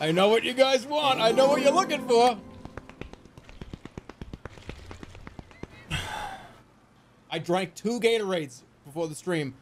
I know what you guys want. I know what you're looking for. I drank 2 Gatorades before the stream.